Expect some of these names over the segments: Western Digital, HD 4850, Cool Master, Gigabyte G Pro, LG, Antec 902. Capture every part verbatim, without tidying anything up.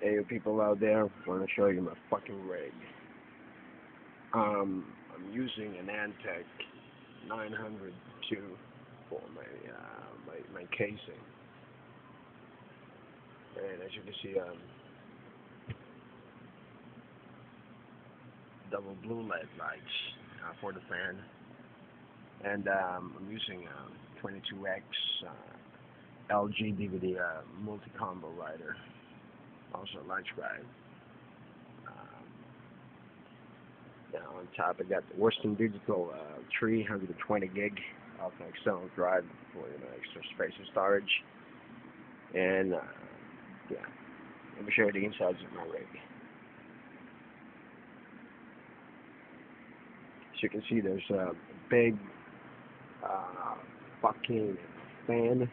Hey, you people out there, I want to show you my fucking rig. Um, I'm using an Antec nine oh two for my, uh, my, my casing. And as you can see, um, double blue L E D lights uh, for the fan. And um, I'm using a twenty-two X uh, L G D V D uh, multi-combo rider. Also light scribe. Um, now on top I got the Western Digital uh, three hundred twenty gig of an external drive for you know, extra space and storage. And uh, yeah, let me show you the insides of my rig. As you can see, there's a big uh, fucking fan.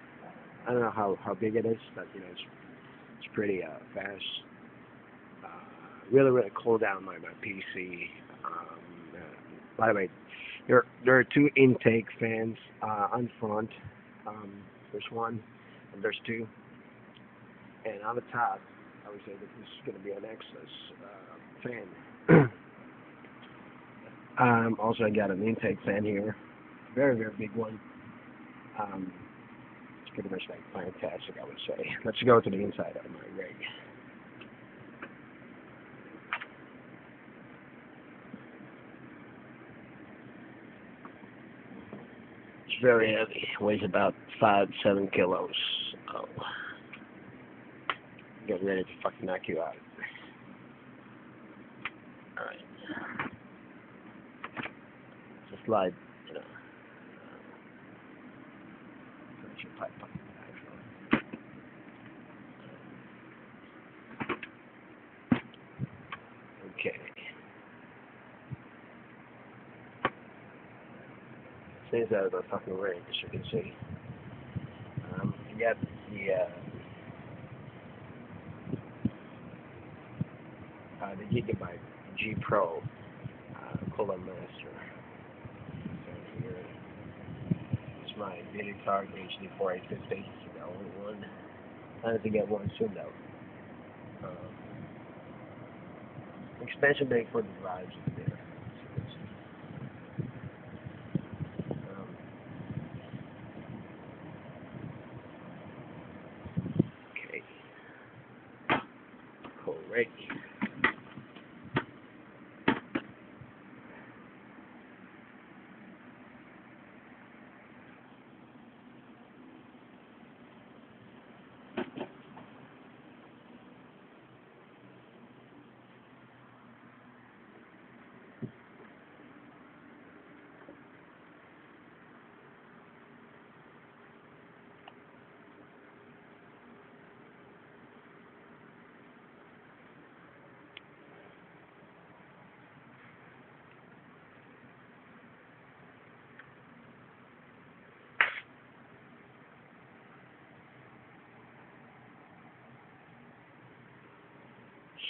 I don't know how how big it is, but you know it's. It's pretty uh, fast. Uh, really, really cool down my my P C. Um, uh, by the way, there there are two intake fans uh, on front. Um, there's one, and there's two. And on the top, I would say that this is going to be an excess uh, fan. um, also, I got an intake fan here, very very big one. Um, Pretty much like fantastic, I would say. Let's go to the inside of my rig. It's very heavy. Weighs about five, seven kilos. Oh, get ready to fucking knock you out. All right, just slide. You know. Okay. Things out of the fucking rig, as you can see. Um, you got the uh, uh, the Gigabyte G Pro uh, Cool Master. My video card, H D forty-eight fifty, it's the only one. I have to get one soon though. Um, expansion bay for the drives is there. Um, okay. Cool, right?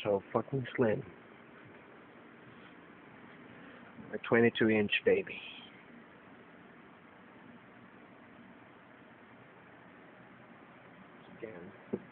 So fucking slim. A twenty-two inch baby. Again.